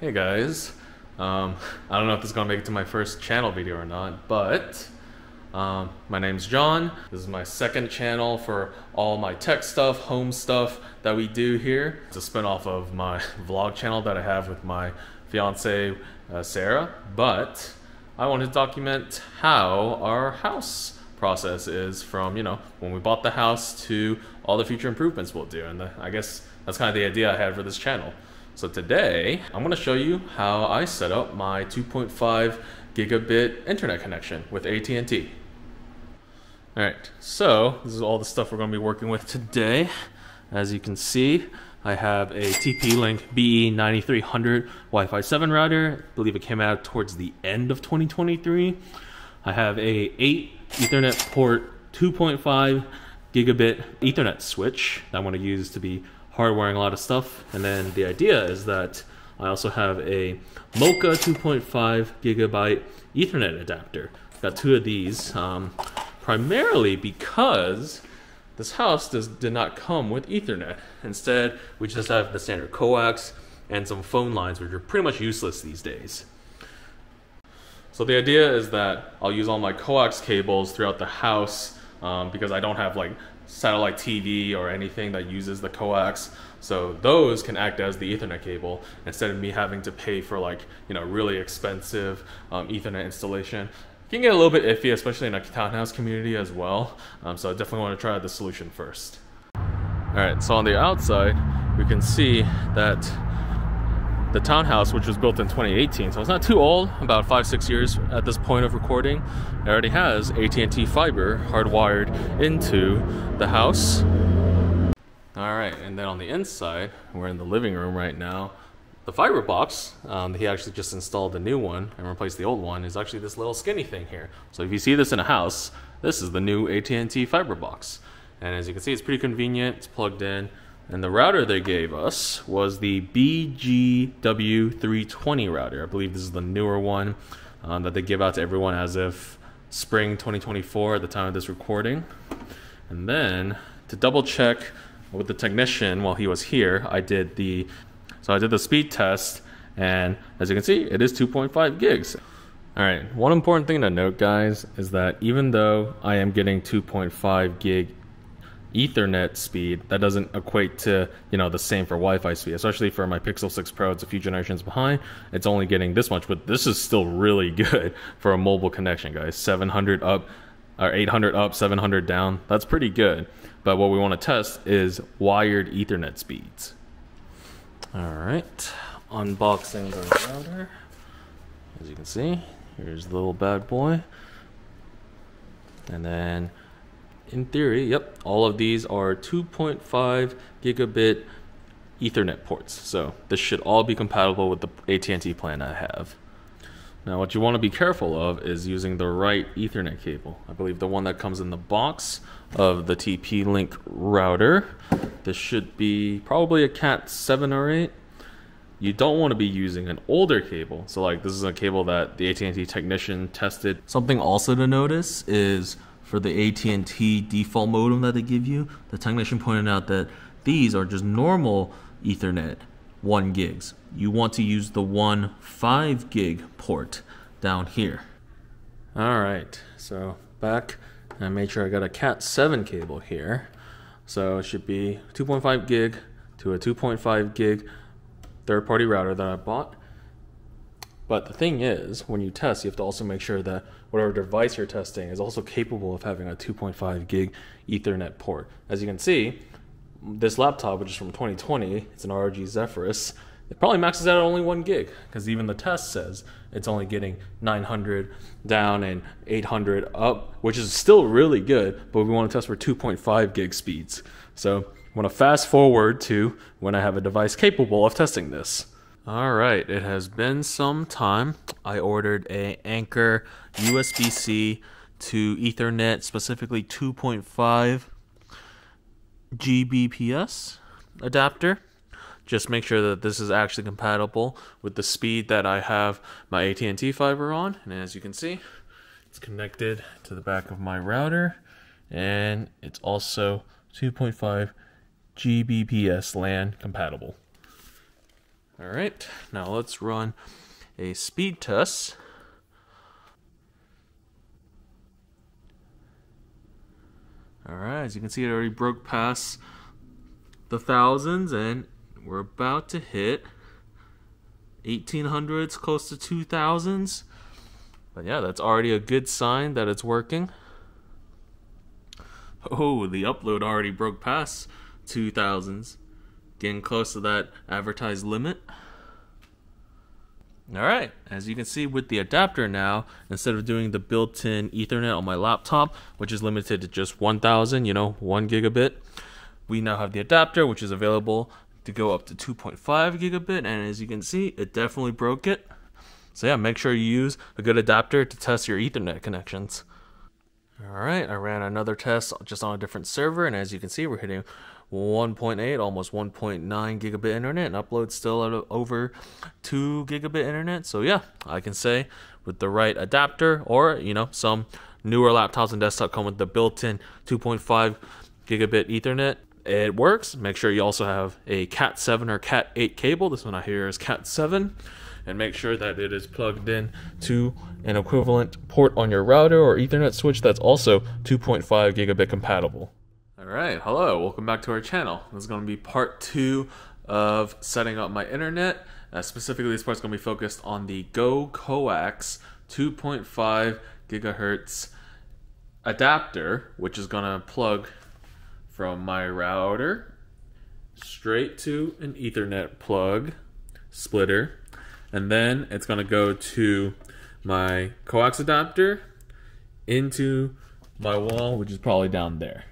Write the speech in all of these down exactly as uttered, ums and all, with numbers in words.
Hey guys, um, I don't know if this is gonna make it to my first channel video or not, but um, my name's John. This is my second channel for all my tech stuff, home stuff that we do here. It's a spinoff of my vlog channel that I have with my fiance, uh, Sarah, but I wanted to document how our house process is from, you know, when we bought the house to all the future improvements we'll do. And the, I guess that's kind of the idea I had for this channel. So today, I'm gonna show you how I set up my two point five gigabit internet connection with A T and T. All right, so this is all the stuff we're gonna be working with today. As you can see, I have a T P-Link B E nine three hundred Wi-Fi seven router. I believe it came out towards the end of twenty twenty-three. I have a eight Ethernet port two point five gigabit Ethernet switch that I wanna use to be hardwiring a lot of stuff. And then the idea is that I also have a MoCA two point five gigabyte Ethernet adapter. Got two of these, um, primarily because this house does, did not come with Ethernet. Instead, we just have the standard coax and some phone lines, which are pretty much useless these days. So the idea is that I'll use all my coax cables throughout the house um, because I don't have like satellite T V or anything that uses the coax, so those can act as the Ethernet cable instead of me having to pay for like, you know, really expensive um, Ethernet installation. It can get a little bit iffy, especially in a townhouse community as well, um, so I definitely want to try the solution first. Alright, so on the outside we can see that the townhouse, which was built in twenty eighteen, so it's not too old, about five, six years at this point of recording, it already has A T and T fiber hardwired into the house. All right, and then on the inside, we're in the living room right now. The fiber box, um, he actually just installed a new one and replaced the old one, is actually this little skinny thing here. So if you see this in a house, this is the new A T and T fiber box. And as you can see, it's pretty convenient, it's plugged in. And the router they gave us was the B G W three twenty router. I believe this is the newer one um, that they give out to everyone as of spring twenty twenty-four at the time of this recording. And then to double check with the technician while he was here, I did the so I did the speed test, and as you can see, it is two point five gigs. All right, one important thing to note, guys, is that even though I am getting two point five gig Ethernet speed, that doesn't equate to, you know, the same for Wi-Fi speed, especially for my Pixel six Pro. It's a few generations behind. It's only getting this much, but this is still really good for a mobile connection, guys. seven hundred up, or eight hundred up, seven hundred down. That's pretty good. But what we want to test is wired Ethernet speeds. All right, unboxing the router. As you can see, here's the little bad boy. And then in theory, yep, all of these are two point five gigabit Ethernet ports. So this should all be compatible with the A T and T plan I have. Now what you want to be careful of is using the right Ethernet cable. I believe the one that comes in the box of the T P-Link router. This should be probably a cat seven or eight. You don't want to be using an older cable. So like this is a cable that the A T and T technician tested. Something also to notice is for the A T and T default modem that they give you, the technician pointed out that these are just normal Ethernet one gigs. You want to use the one five gig port down here. All right, so back and I made sure I got a cat seven cable here. So it should be two point five gig to a two point five gig third-party router that I bought. But the thing is, when you test, you have to also make sure that whatever device you're testing is also capable of having a two point five gig Ethernet port. As you can see, this laptop, which is from twenty twenty, it's an R O G Zephyrus, it probably maxes out at only one gig, because even the test says it's only getting nine hundred down and eight hundred up, which is still really good, but we want to test for two point five gig speeds. So I want to fast forward to when I have a device capable of testing this. All right, it has been some time. I ordered a Anker U S B C to Ethernet, specifically two point five G B P S adapter. Just make sure that this is actually compatible with the speed that I have my A T and T fiber on. And as you can see, it's connected to the back of my router, and it's also two point five G B P S LAN compatible. All right, now let's run a speed test. All right, as you can see, it already broke past the thousands, and we're about to hit eighteen hundreds, close to two thousands. But yeah, that's already a good sign that it's working. Oh, the upload already broke past two thousands. Getting close to that advertised limit. Alright, as you can see with the adapter now, instead of doing the built-in Ethernet on my laptop, which is limited to just one thousand, you know, one gigabit, we now have the adapter, which is available to go up to two point five gigabit, and as you can see, it definitely broke it. So yeah, make sure you use a good adapter to test your Ethernet connections. Alright, I ran another test just on a different server, and as you can see, we're hitting one point eight, almost one point nine gigabit internet, and upload still at over two gigabit internet. So yeah, I can say with the right adapter, or you know, some newer laptops and desktop come with the built-in two point five gigabit Ethernet, it works. Make sure you also have a cat seven or cat eight cable. This one I hear is cat seven, and make sure that it is plugged in to an equivalent port on your router or Ethernet switch that's also two point five gigabit compatible. Alright, hello, welcome back to our channel. This is going to be part two of setting up my internet. Uh, specifically, this part is going to be focused on the GoCoax two point five gigahertz adapter, which is going to plug from my router straight to an Ethernet plug splitter, and then it's going to go to my coax adapter into my wall, which is probably down there.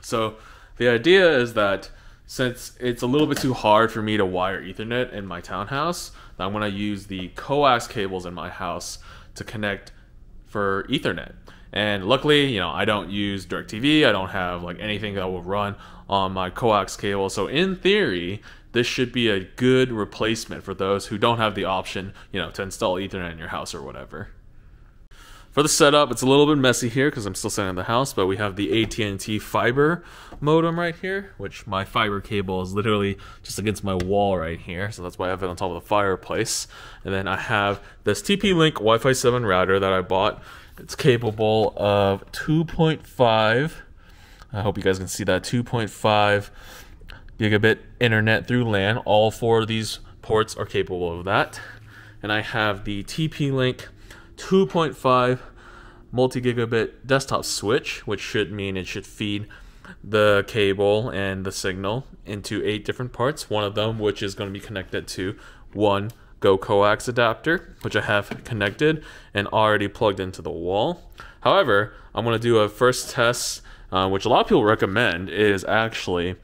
So the idea is that since it's a little bit too hard for me to wire Ethernet in my townhouse, I'm going to use the coax cables in my house to connect for Ethernet. And luckily, you know, I don't use DirecTV. I don't have like anything that will run on my coax cable. So in theory, this should be a good replacement for those who don't have the option, you know, to install Ethernet in your house or whatever. For the setup, it's a little bit messy here because I'm still sitting in the house, but we have the A T and T fiber modem right here, which my fiber cable is literally just against my wall right here, so that's why I have it on top of the fireplace. And then I have this T P-Link Wi-Fi seven router that I bought. It's capable of two point five, I hope you guys can see that, two point five gigabit internet through LAN. All four of these ports are capable of that. And I have the T P-Link two point five multi-gigabit desktop switch, which should mean it should feed the cable and the signal into eight different parts, one of them which is going to be connected to one GoCoax adapter, which I have connected and already plugged into the wall. However, I'm going to do a first test, uh, which a lot of people recommend, is actually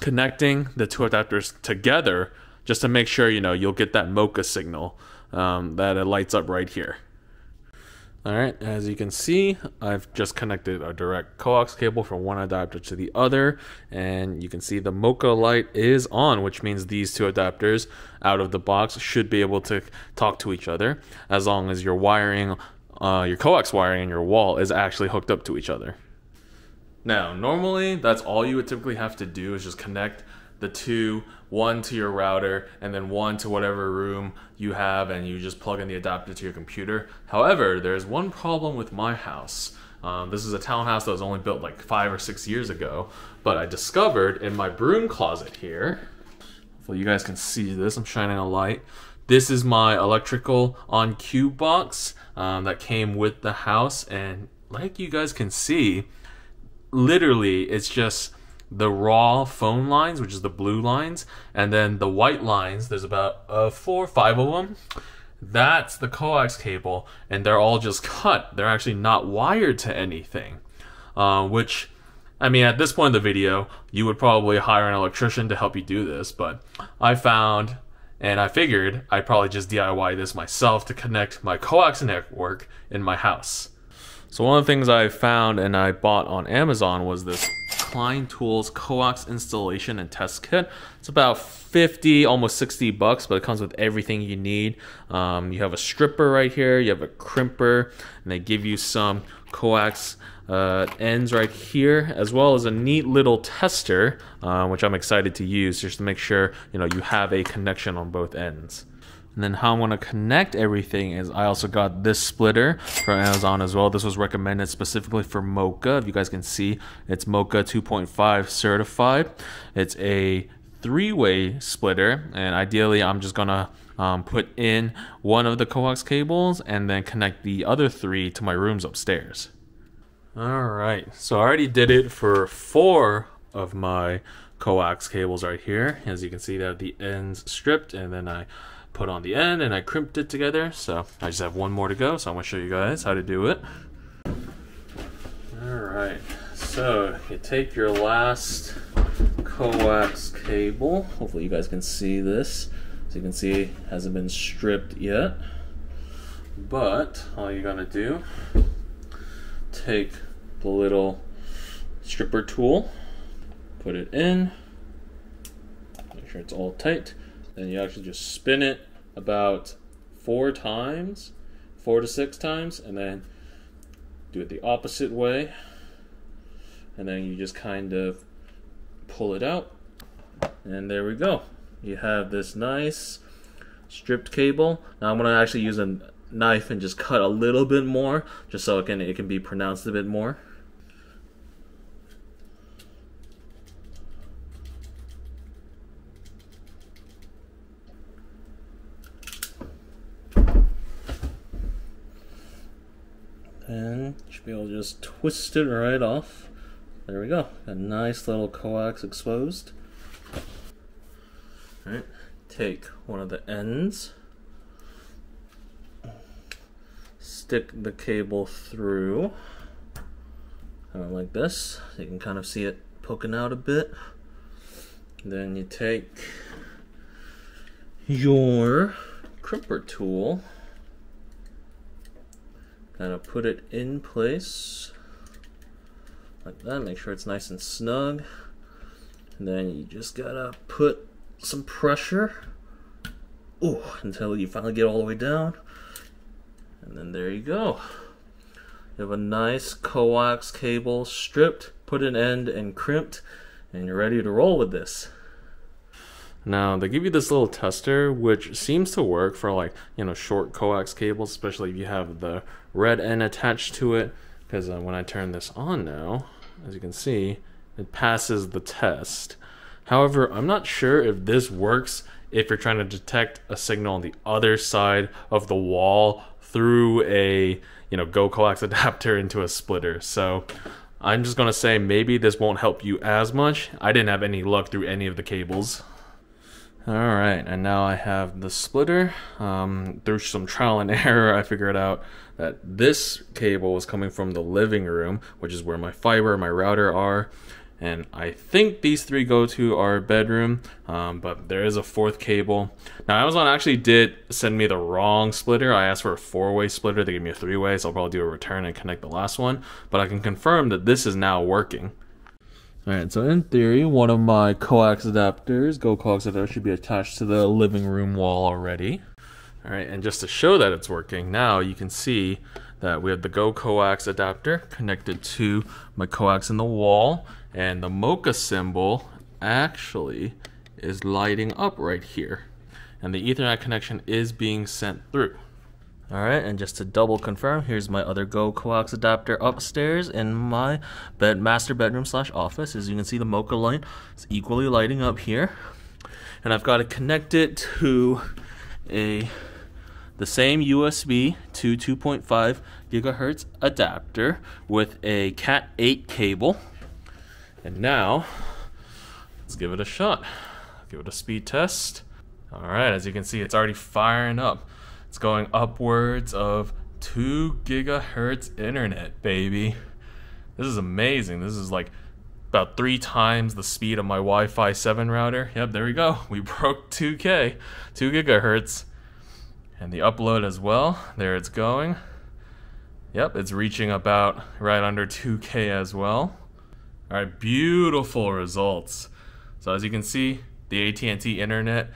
connecting the two adapters together just to make sure, you know, you'll get that MoCA signal. Um, that it lights up right here. Alright, as you can see, I've just connected a direct coax cable from one adapter to the other, and you can see the MoCA light is on, which means these two adapters out of the box should be able to talk to each other as long as your wiring, uh, your coax wiring in your wall is actually hooked up to each other. Now, normally that's all you would typically have to do is just connect the two, one to your router and then one to whatever room you have, and you just plug in the adapter to your computer. However, there's one problem with my house. Um, this is a townhouse that was only built like five or six years ago, but I discovered in my broom closet here, hopefully you guys can see this, I'm shining a light. This is my electrical on cue box um, that came with the house, and like you guys can see, literally it's just the raw phone lines, which is the blue lines, and then the white lines, there's about uh, four or five of them, that's the coax cable, and they're all just cut. They're actually not wired to anything, uh, which, I mean, at this point in the video, you would probably hire an electrician to help you do this, but I found, and I figured, I'd probably just D I Y this myself to connect my coax network in my house. So one of the things I found and I bought on Amazon was this Klein Tools coax installation and test kit. It's about fifty, almost sixty bucks, but it comes with everything you need. Um, you have a stripper right here, you have a crimper, and they give you some coax Uh, it ends right here, as well as a neat little tester, uh, which I'm excited to use just to make sure, you know, you have a connection on both ends. And then how I'm gonna connect everything is I also got this splitter from Amazon as well. This was recommended specifically for MoCA. If you guys can see, it's MoCA two point five certified. It's a three-way splitter, and ideally I'm just gonna um, put in one of the coax cables and then connect the other three to my rooms upstairs. All right, so I already did it for four of my coax cables right here. As you can see, that the ends stripped, and then I put on the end and I crimped it together. So I just have one more to go, so I'm gonna show you guys how to do it. All right, so you take your last coax cable. Hopefully you guys can see this. So you can see it hasn't been stripped yet. But all you're gonna do, take the little stripper tool, put it in, make sure it's all tight, then you actually just spin it about four times, four to six times, and then do it the opposite way, and then you just kind of pull it out, and there we go. You have this nice stripped cable. Now I'm gonna actually use an knife and just cut a little bit more, just so it can it can be pronounced a bit more. And should be able to just twist it right off. There we go. A nice little coax exposed. All right. Take one of the ends. Stick the cable through, kind of like this. You can kind of see it poking out a bit. Then you take your crimper tool, kind of put it in place like that. Make sure it's nice and snug. And then you just gotta put some pressure, ooh, until you finally get all the way down. And then there you go. You have a nice coax cable stripped, put an end and crimped, and you're ready to roll with this. Now they give you this little tester, which seems to work for, like, you know, short coax cables, especially if you have the red end attached to it. Because uh, when I turn this on now, as you can see, it passes the test. However, I'm not sure if this works if you're trying to detect a signal on the other side of the wall through a, you know, GoCoax adapter into a splitter. So I'm just gonna say maybe this won't help you as much. I didn't have any luck through any of the cables. All right, and now I have the splitter. Um, through some trial and error, I figured out that this cable was coming from the living room, which is where my fiber and my router are. And I think these three go to our bedroom, um, but there is a fourth cable. Now Amazon actually did send me the wrong splitter. I asked for a four-way splitter, they gave me a three-way, so I'll probably do a return and connect the last one. But I can confirm that this is now working. All right, so in theory, one of my coax adapters, GoCoax adapter, should be attached to the living room wall already. All right, and just to show that it's working, now you can see that we have the GoCoax adapter connected to my coax in the wall, and the MoCA symbol actually is lighting up right here. And the Ethernet connection is being sent through. All right, and just to double confirm, here's my other GoCoax adapter upstairs in my bed, master bedroom slash office. As you can see, the MoCA line is equally lighting up here. And I've got to connect it to a the same U S B to two point five gigahertz adapter with a cat eight cable. And now let's give it a shot. Give it a speed test. All right, as you can see, it's already firing up. It's going upwards of two gigahertz internet, baby. This is amazing. This is like about three times the speed of my Wi-Fi seven router. Yep, there we go. We broke two K, two gigahertz. And the upload as well, there it's going. Yep, it's reaching about right under two K as well. All right, beautiful results. So as you can see, the A T and T internet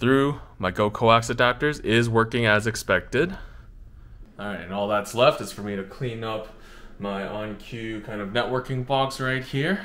through my GoCoax adapters is working as expected. All right, and all that's left is for me to clean up my on-cue kind of networking box right here.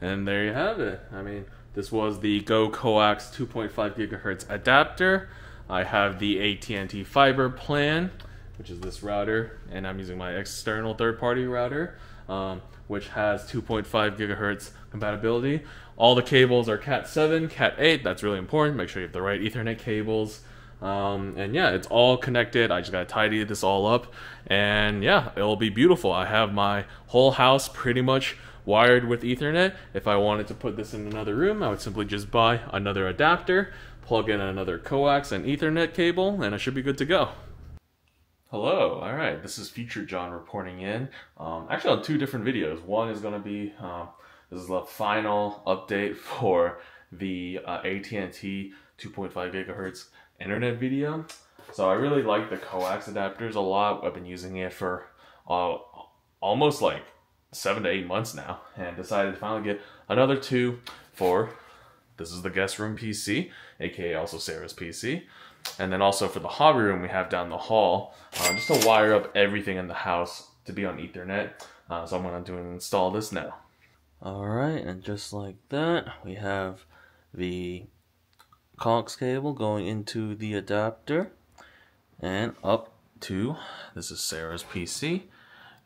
And there you have it. I mean, this was the GoCoax two point five gigahertz adapter. I have the A T and T fiber plan, which is this router, and I'm using my external third-party router, um, which has two point five gigahertz compatibility. All the cables are cat seven, cat eight, that's really important. Make sure you have the right Ethernet cables. Um, and yeah, it's all connected. I just gotta tidy this all up, and yeah, it'll be beautiful. I have my whole house pretty much wired with Ethernet. If I wanted to put this in another room, I would simply just buy another adapter, plug in another coax and Ethernet cable, and I should be good to go. Hello, all right, this is Future John reporting in. Um, actually on two different videos. One is gonna be, um, this is the final update for the uh, A T and T two point five gigahertz internet video. So I really like the coax adapters a lot. I've been using it for uh, almost like seven to eight months now, and decided to finally get another two for, this is the guest room P C, aka also Sarah's P C, and then also for the hobby room we have down the hall, uh, just to wire up everything in the house to be on Ethernet. Uh, so I'm going to do and install this now. Alright, and just like that, we have the coax cable going into the adapter and up to, this is Sarah's P C,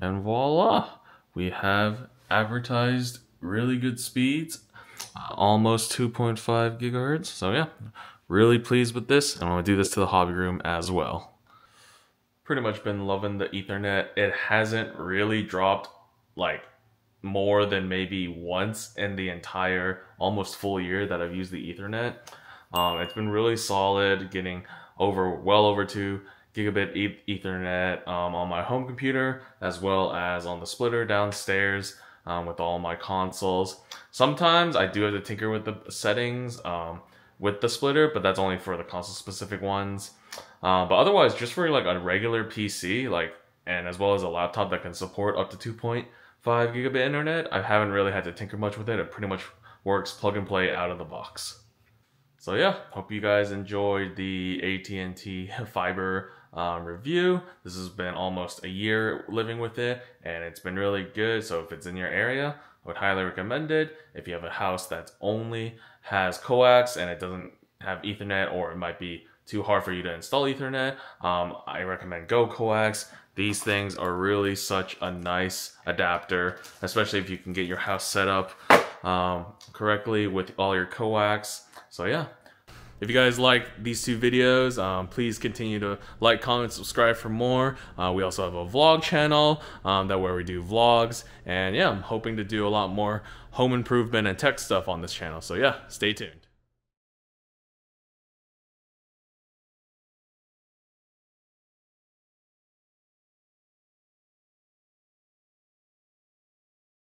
and voila, we have advertised really good speeds, almost two point five gigahertz. So yeah, really pleased with this, and I'm gonna do this to the hobby room as well. Pretty much been loving the Ethernet. It hasn't really dropped like more than maybe once in the entire almost full year that I've used the Ethernet. Um, it's been really solid, getting over well over two gigabit e Ethernet um, on my home computer, as well as on the splitter downstairs um, with all my consoles. Sometimes I do have to tinker with the settings um, with the splitter, but that's only for the console specific ones. Uh, but otherwise, just for like a regular P C, like, and as well as a laptop that can support up to two point five gigabit internet, I haven't really had to tinker much with it. It pretty much works plug and play out of the box. So yeah, hope you guys enjoyed the A T and T fiber um, review. This has been almost a year living with it, and it's been really good. So if it's in your area, I would highly recommend it. If you have a house that only has coax and it doesn't have Ethernet, or it might be too hard for you to install Ethernet, um, I recommend GoCoax. These things are really such a nice adapter, especially if you can get your house set up um, correctly with all your coax. So yeah, if you guys like these two videos, um, please continue to like, comment, subscribe for more. Uh, we also have a vlog channel um, that where we do vlogs, and yeah, I'm hoping to do a lot more home improvement and tech stuff on this channel. So yeah, stay tuned.